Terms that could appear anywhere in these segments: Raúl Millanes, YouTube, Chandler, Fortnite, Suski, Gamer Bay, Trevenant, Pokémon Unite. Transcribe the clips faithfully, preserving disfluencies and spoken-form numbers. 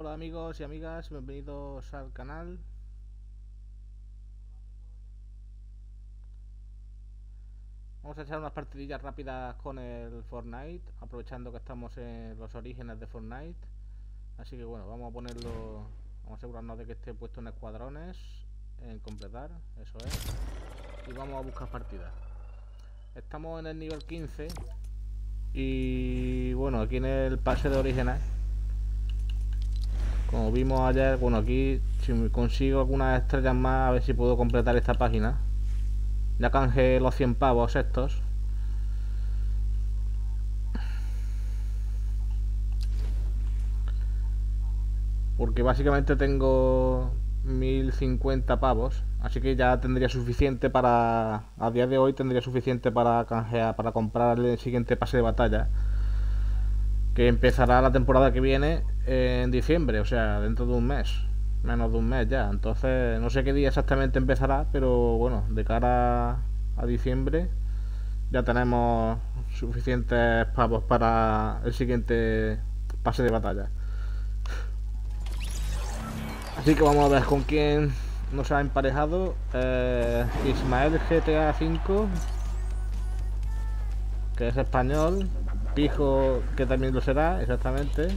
Hola amigos y amigas, bienvenidos al canal. Vamos a echar unas partidillas rápidas con el Fortnite, aprovechando que estamos en los orígenes de Fortnite. Así que bueno, vamos a ponerlo, vamos a asegurarnos de que esté puesto en escuadrones, en completar, eso es. Y vamos a buscar partidas. Estamos en el nivel quince y bueno, aquí en el pase de orígenes. Como vimos ayer, bueno, aquí si consigo algunas estrellas más, a ver si puedo completar esta página. Ya canjeé los cien pavos estos. Porque básicamente tengo mil cincuenta pavos, así que ya tendría suficiente para... A día de hoy tendría suficiente para canjear, para comprar el siguiente pase de batalla, que empezará la temporada que viene en diciembre, o sea, dentro de un mes, menos de un mes ya. Entonces, no sé qué día exactamente empezará, pero bueno, de cara a diciembre ya tenemos suficientes pavos para el siguiente pase de batalla. Así que vamos a ver con quién nos ha emparejado. eh, Ismael G T A cinco, que es español. Pijo, que también lo será, exactamente.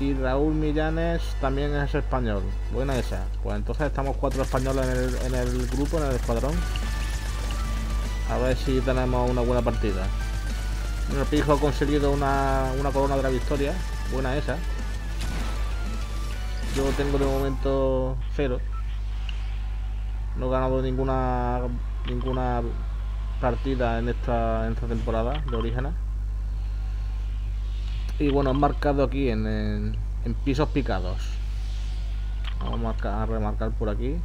Y Raúl Millanes también es español. Buena esa. Pues entonces estamos cuatro españoles en el, en el grupo, en el escuadrón. A ver si tenemos una buena partida. Bueno, Pijo ha conseguido una, una corona de la victoria. Buena esa. Yo tengo de momento cero. No he ganado ninguna ninguna partida en esta, en esta temporada de orígenes. Y bueno, han marcado aquí en, en, en pisos picados. Vamos a, marcar, a remarcar por aquí.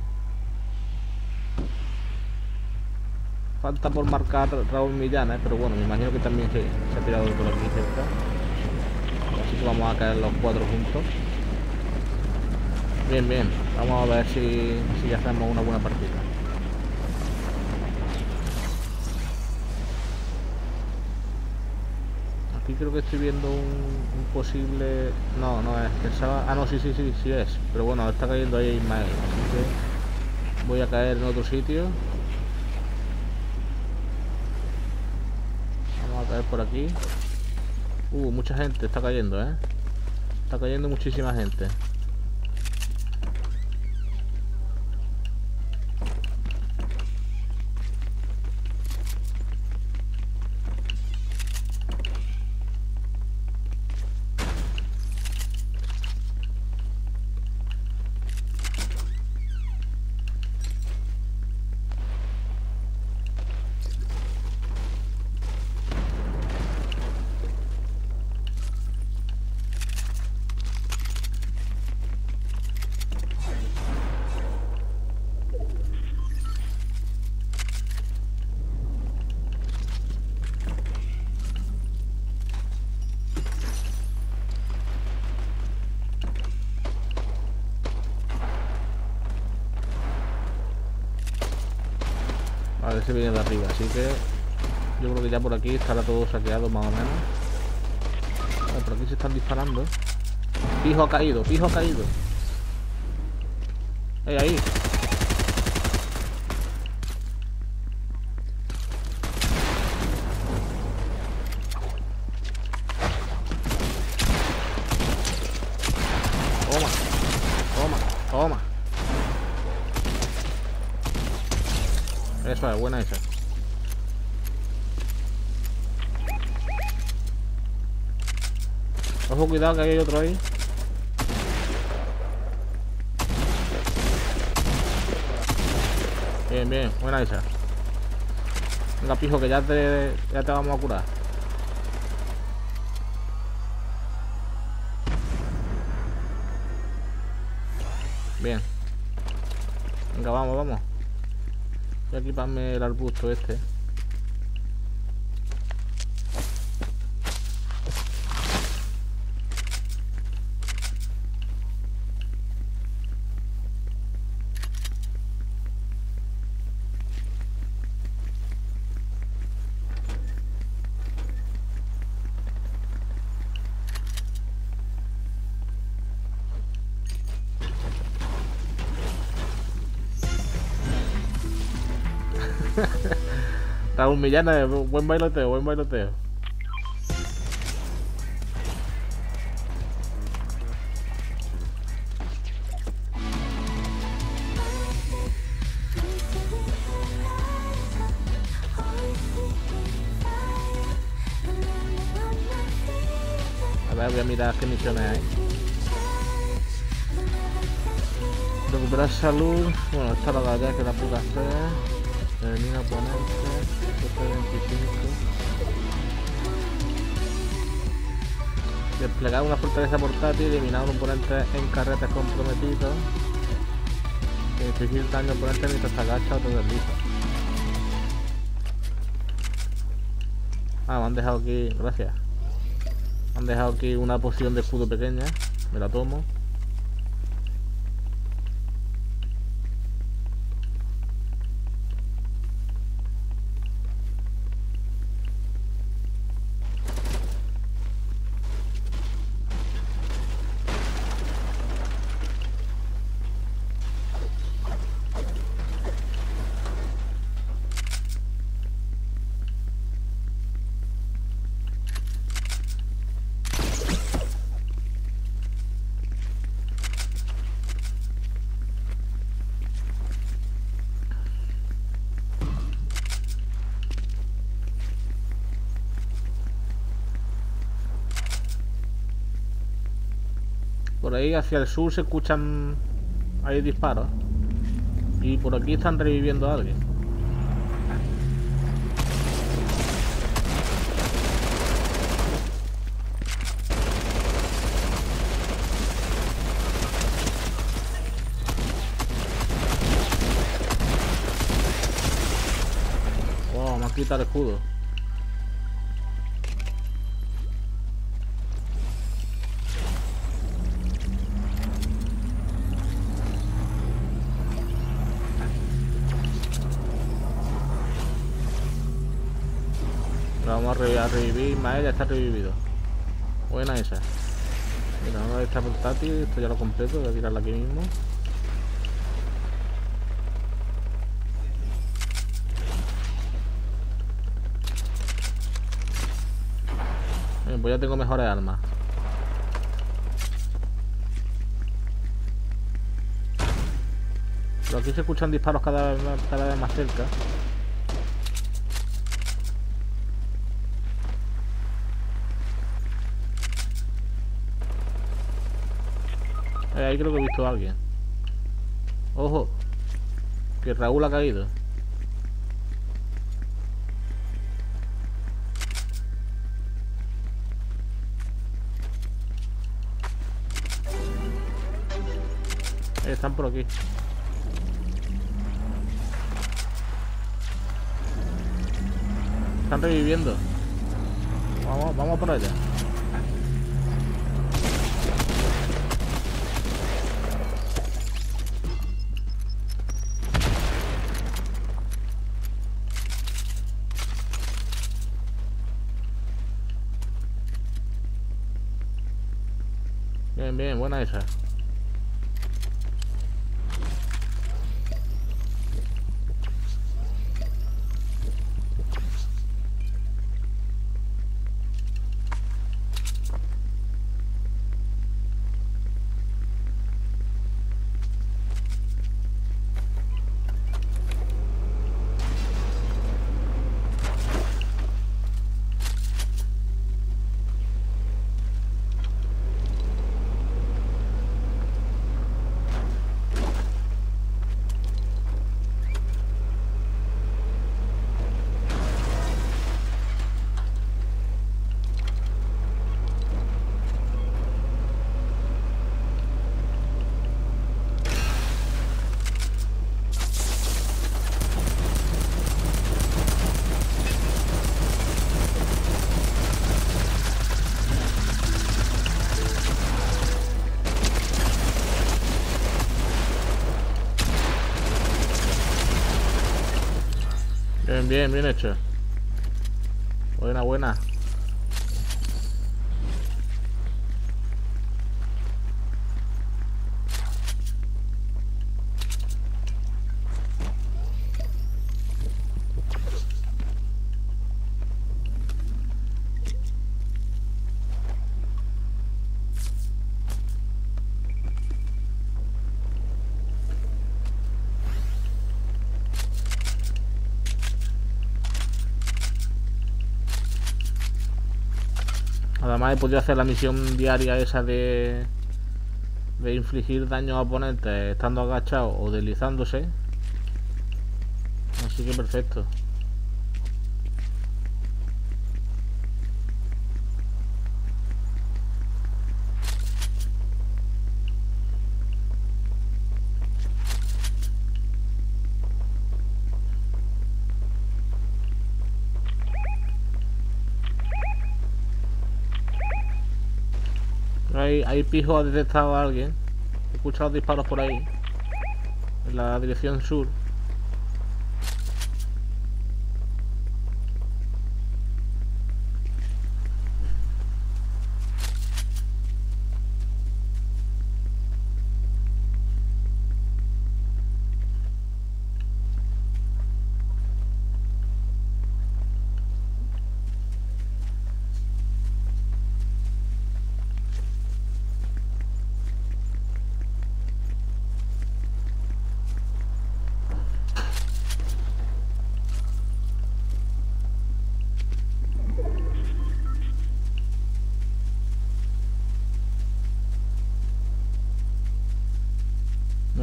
Falta por marcar Raúl Millanes, ¿eh? Pero bueno, me imagino que también se, se ha tirado por aquí cerca. Así que vamos a caer los cuatro juntos. Bien, bien. Vamos a ver si, si hacemos una buena partida. Aquí creo que estoy viendo un, un posible... No, no es, pensaba... Ah, no, sí, sí, sí, sí es. Pero bueno, está cayendo ahí Ismael, así que voy a caer en otro sitio. Vamos a caer por aquí. Uh, mucha gente está cayendo, ¿eh? Está cayendo muchísima gente. Vale, se viene de arriba, así que yo creo que ya por aquí estará todo saqueado más o menos. Vale, por aquí se están disparando. Pijo ha caído, Pijo ha caído. Ahí, ahí. Toma, toma, toma. Eso es, buena esa. Ojo, cuidado que hay otro ahí. Bien, bien, buena esa. Venga, Pijo, que ya te, ya te vamos a curar. Bien. Venga, vamos, vamos. Voy a equiparme el arbusto este. Raúl Millanes, buen bailoteo, buen bailoteo. A ver, voy a mirar qué misiones hay. Recuperar salud. Bueno, esta la da ya que la puedo hacer. Termina ponerte, veinticinco. Desplegar una fortaleza portátil, eliminar un oponente en carretes comprometidos. Infligir daño al oponente mientras se agacha o te desliza. Ah, me han dejado aquí, gracias. Me han dejado aquí una poción de escudo pequeña, me la tomo. Por ahí hacia el sur se escuchan... hay disparos. Y por aquí están reviviendo a alguien. Wow, me han quitado el escudo. Vamos a, rev a revivir, Ismael ya está revivido. Buena esa. Mira, una de estas portátil, esto ya lo completo, voy a tirarla aquí mismo. Bien, pues ya tengo mejores armas. Pero aquí se escuchan disparos cada vez más, cada vez más cerca. Ahí creo que he visto a alguien. Ojo, que Raúl ha caído. Eh, están por aquí. Están reviviendo. Vamos, vamos por allá. Bien, bien, buena esa. Bien, bien, bien hecho. Buena, buena. Además he podido hacer la misión diaria esa de de infligir daño a oponentes estando agachado o deslizándose, así que perfecto. Hay, hay pijo, ha detectado a alguien. He escuchado disparos por ahí, en la dirección sur.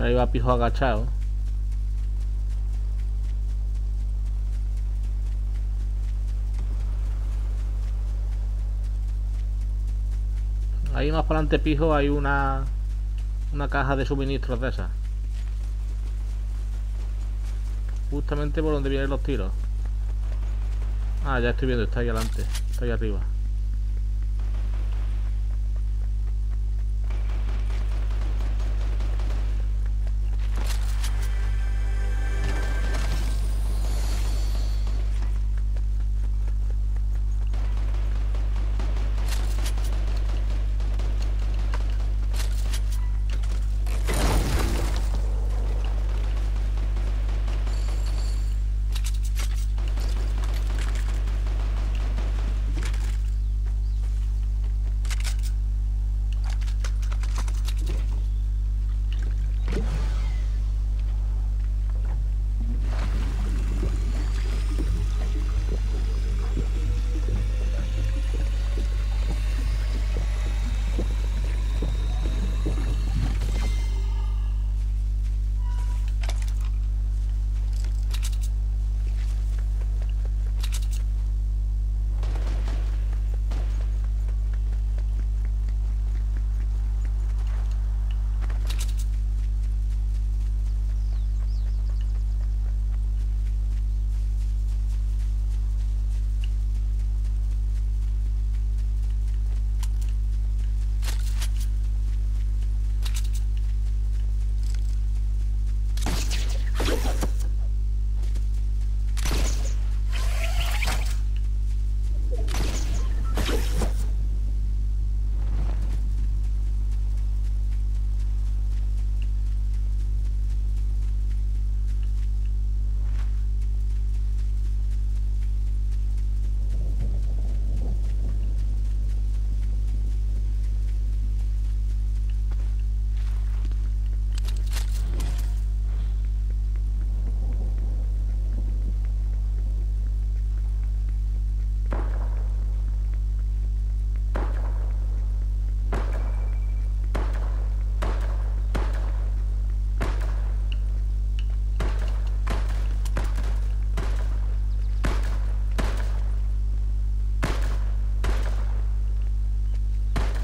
Ahí va pijo agachado. Ahí más para adelante pijo hay una una caja de suministros de esas. Justamente por donde vienen los tiros. Ah, ya estoy viendo, está ahí adelante, está ahí arriba.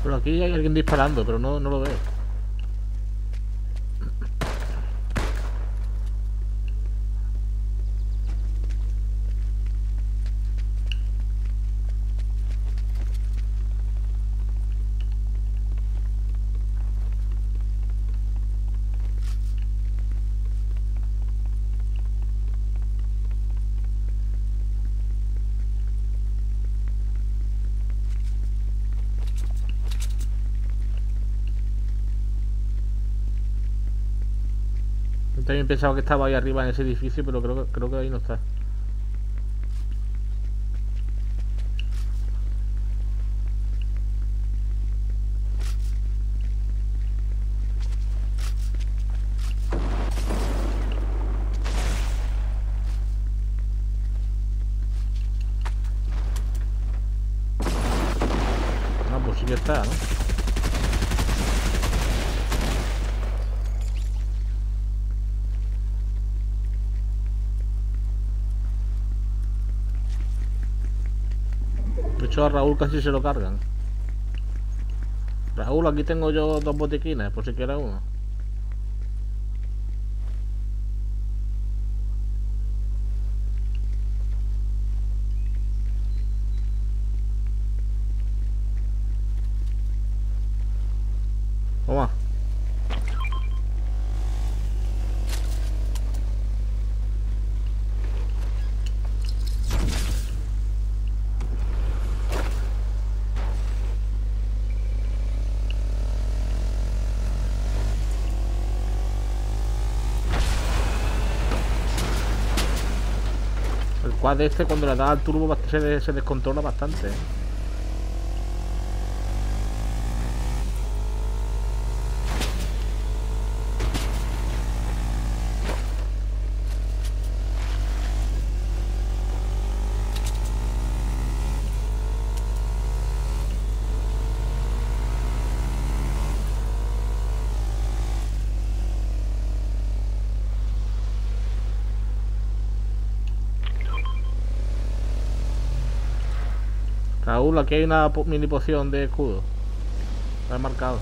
Por aquí hay alguien disparando, pero no, no lo veo. También pensaba que estaba ahí arriba en ese edificio, pero creo que, creo que ahí no está. está, ¿no? De hecho, a Raúl casi se lo cargan. Raúl, aquí tengo yo dos botiquines, por si quieres uno. Toma. El quad este, cuando le da al turbo, se, se descontrola bastante, ¿eh? Raúl, aquí hay una mini poción de escudo. La he marcado.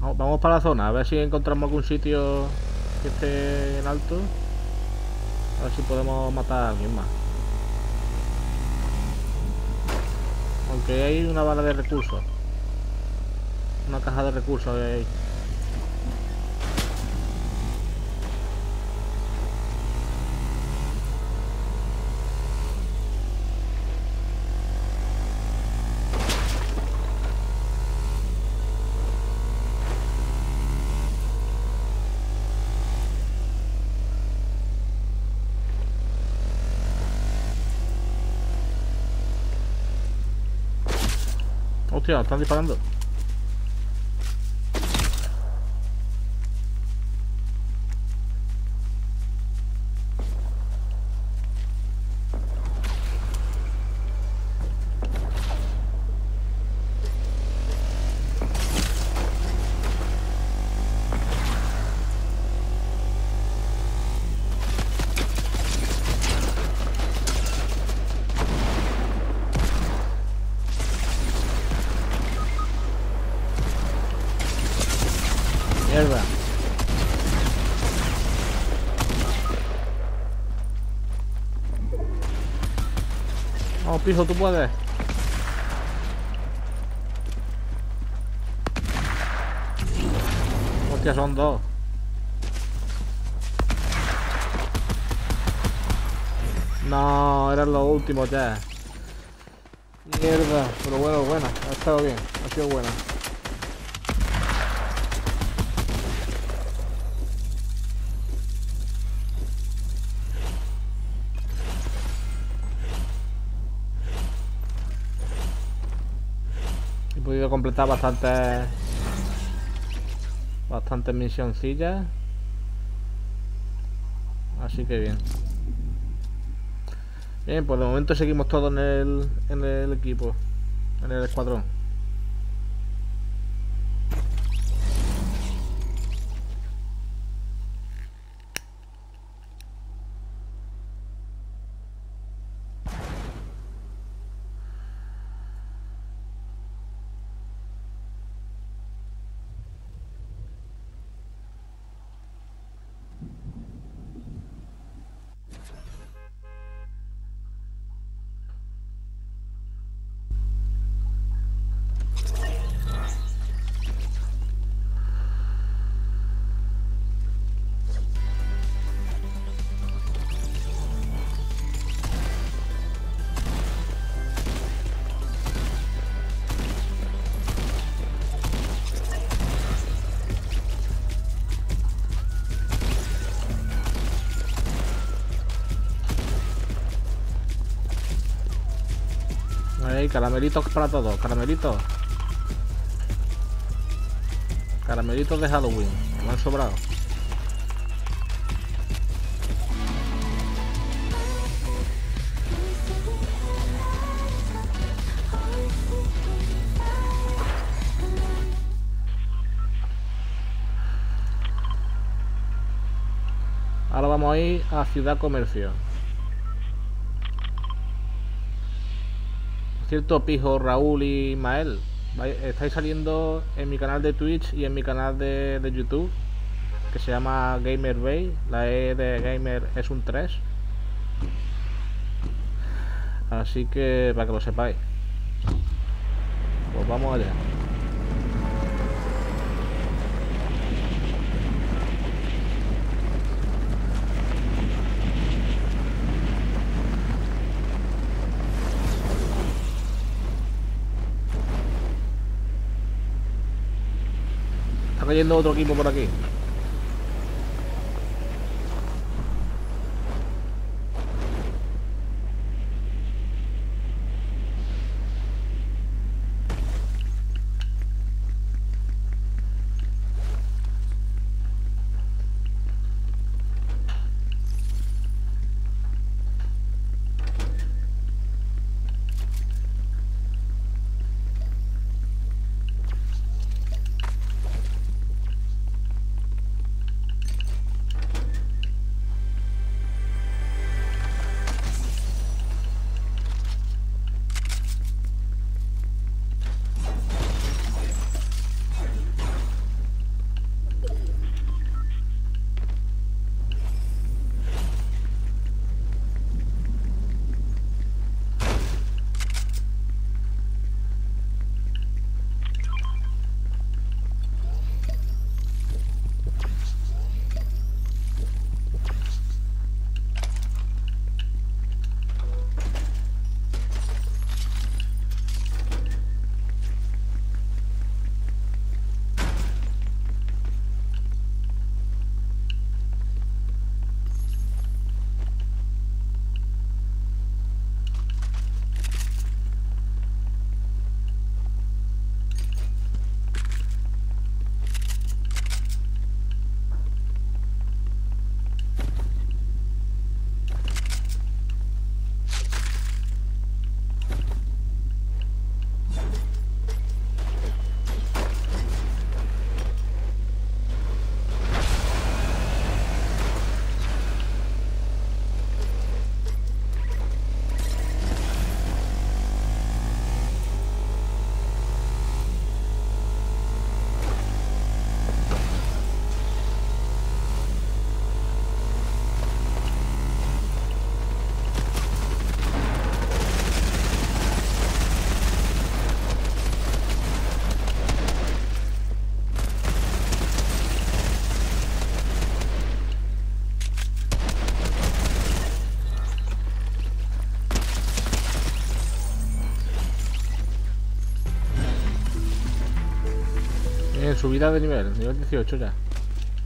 Vamos, vamos para la zona, a ver si encontramos algún sitio que esté en alto. A ver si podemos matar a alguien más. Aunque hay una bala de recursos. Una caja de recursos de ahí. Hostia, están disparando. Mierda. Vamos, pijo, tú puedes. Hostia, son dos. No, eran los últimos ya. Mierda, pero bueno, buena. Ha estado bien, ha sido buena. He podido completar bastantes bastantes misioncillas, así que bien. Bien, pues de momento seguimos todos en el, en el equipo, en el escuadrón. ahí, caramelitos para todos, caramelitos. Caramelitos de Halloween, me han sobrado. Ahora vamos a ir a Ciudad Comercio. Por cierto, Pijo, Raúl y Ismael, estáis saliendo en mi canal de Twitch y en mi canal de, de YouTube, que se llama Gamer Bay. La E de Gamer es un tres. Así que, para que lo sepáis. Pues vamos allá. Está cayendo otro equipo por aquí. Subida de nivel, nivel dieciocho ya.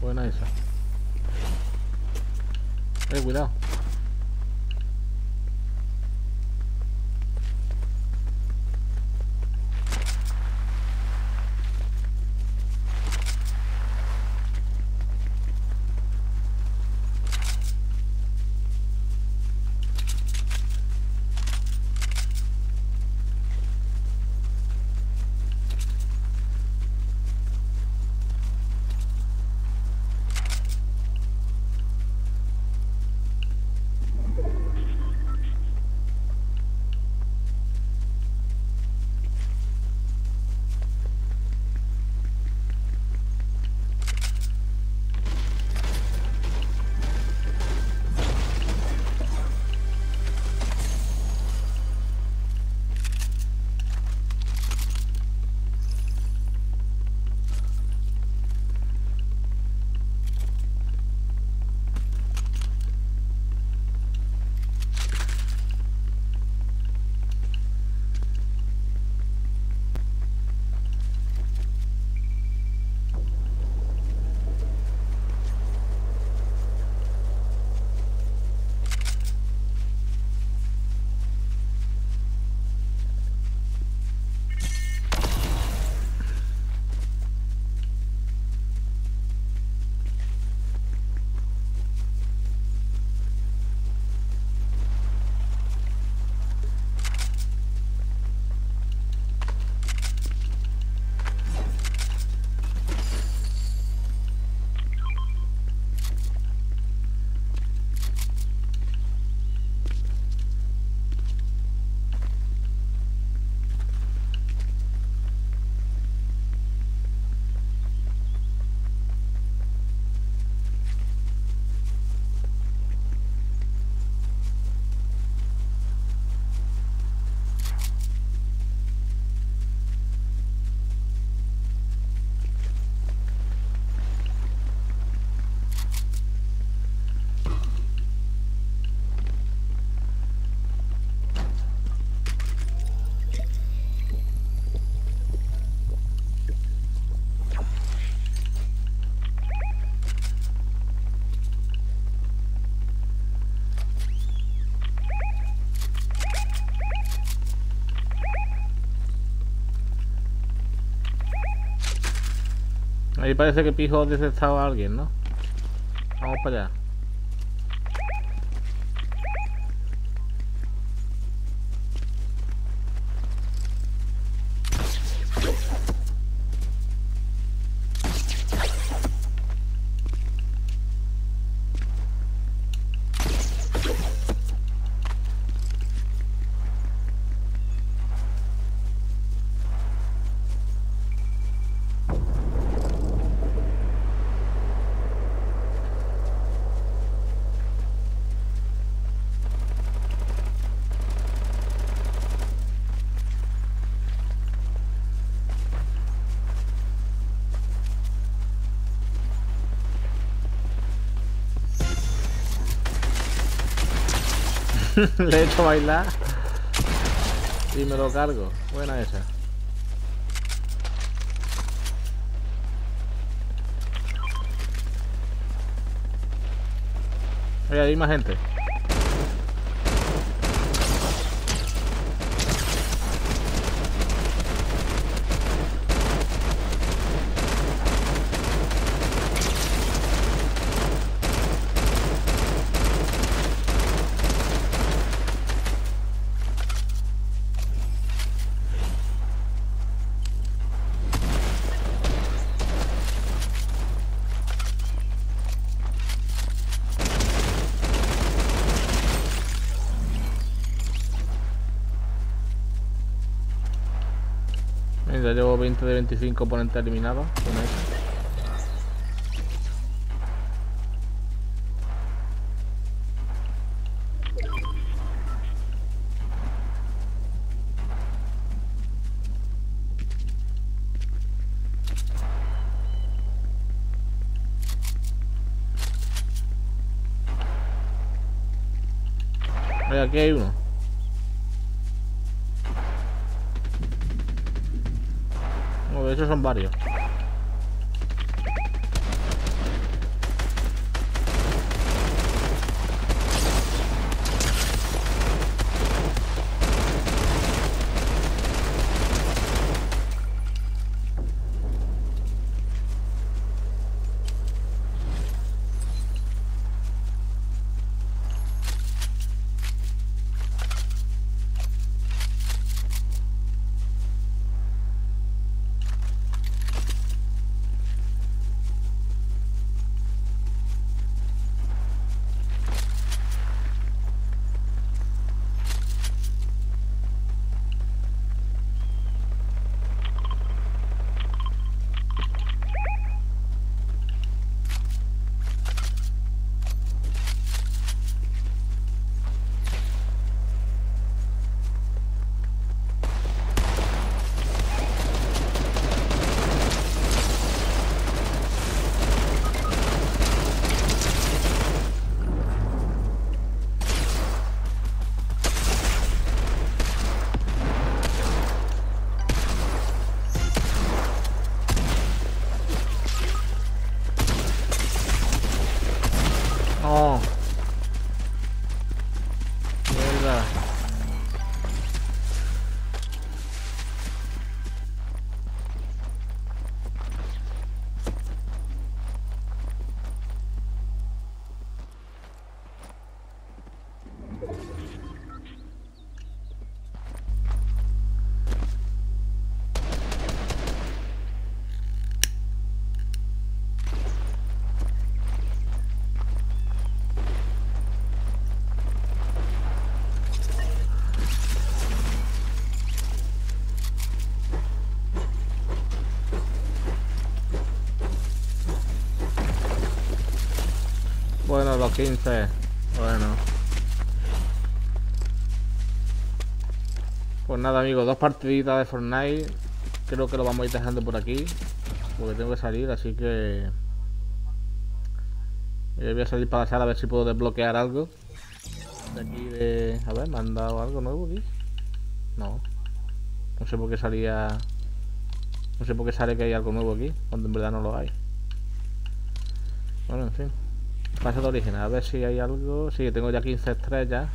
Buena esa. Eh, cuidado. Ahí parece que pijo desestaba a alguien, ¿no? Vamos para allá. Le he hecho bailar y me lo cargo. Buena esa. Oye, hay más gente. Ya llevo veinte de veinticinco oponentes eliminados. Oye, aquí hay uno. De hecho son varios. Bueno, los quince. Bueno. Pues nada, amigos, dos partiditas de Fortnite. Creo que lo vamos a ir dejando por aquí, porque tengo que salir, así que... Yo voy a salir para la sala a ver si puedo desbloquear algo. De aquí de... A ver, ¿me han dado algo nuevo aquí? No. No sé por qué salía... No sé por qué sale que hay algo nuevo aquí, cuando en verdad no lo hay. Bueno, en fin. Pasa de origen, a ver si hay algo. Sí, tengo ya quince estrellas.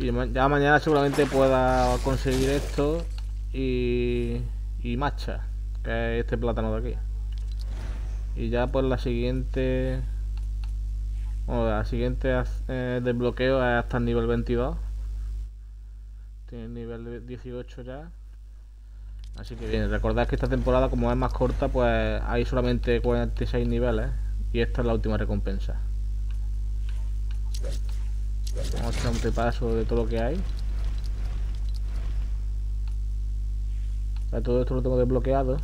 Y ya mañana seguramente pueda conseguir esto y, y matcha, que es este plátano de aquí. Y ya por la siguiente, bueno, la siguiente eh, desbloqueo es hasta el nivel veintidós. Tiene el nivel dieciocho ya. Así que bien, recordad que esta temporada, como es más corta, pues hay solamente cuarenta y seis niveles y esta es la última recompensa. Vamos a hacer un repaso de todo lo que hay. Ya todo esto lo tengo desbloqueado.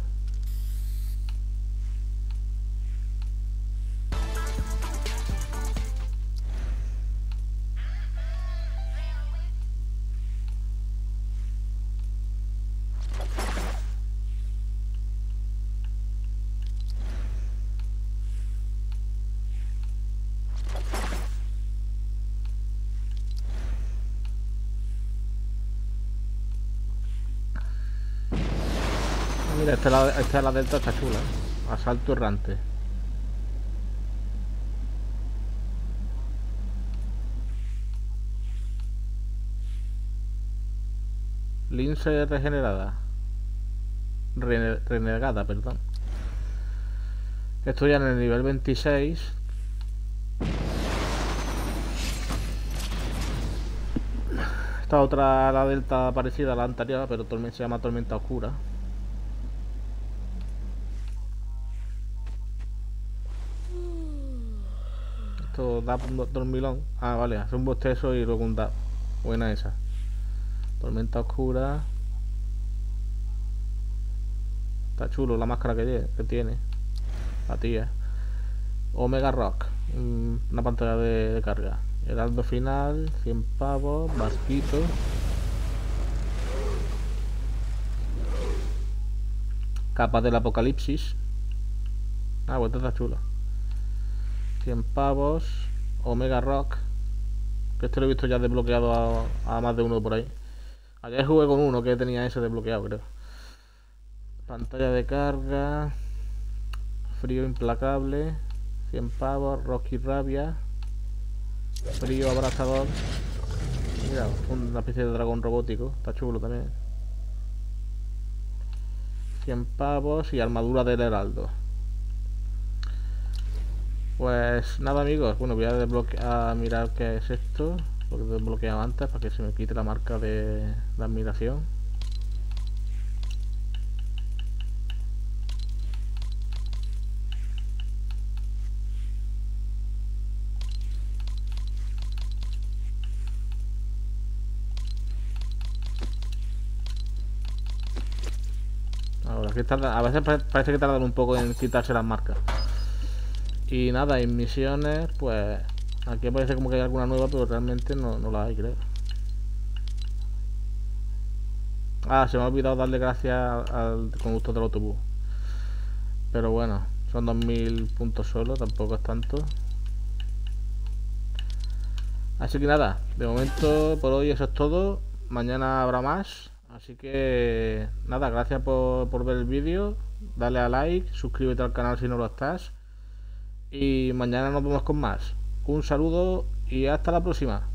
Mira, esta es la, esta es la delta, está chula. Asalto errante. Lince regenerada. Rene, renegada, perdón. Estoy ya en el nivel veintiséis. Esta otra, la delta parecida a la anterior, pero se llama tormenta oscura. Esto da un dormilón. Ah, vale, hace un bostezo y luego un da. Buena esa. Tormenta oscura. Está chulo la máscara que tiene. La tía. Omega Rock. Una pantalla de carga. Heraldo final. cien pavos. Vasquito. Capa del apocalipsis. Ah, pues esta está chula. cien pavos, Omega Rock, que este lo he visto ya desbloqueado a, a más de uno por ahí. Ayer jugué con uno que tenía ese desbloqueado, creo. Pantalla de carga, frío implacable, cien pavos, Rocky Rabia, frío abrasador. Mira, una especie de dragón robótico, está chulo también. cien pavos y armadura del heraldo. Pues nada, amigos, bueno, voy a desbloquear, mirar qué es esto, lo que desbloqueaba antes para que se me quite la marca de, de admiración. Ahora, que tarda, a veces parece que tardan un poco en quitarse las marcas. Y nada, en misiones, pues aquí parece como que hay alguna nueva, pero realmente no, no la hay, creo. Ah, se me ha olvidado darle gracias al conductor del autobús. Pero bueno, son dos mil puntos solo, tampoco es tanto. Así que nada, de momento por hoy eso es todo. Mañana habrá más. Así que nada, gracias por, por ver el vídeo. Dale a like, suscríbete al canal si no lo estás. Y mañana nos vemos con más. Un saludo y hasta la próxima.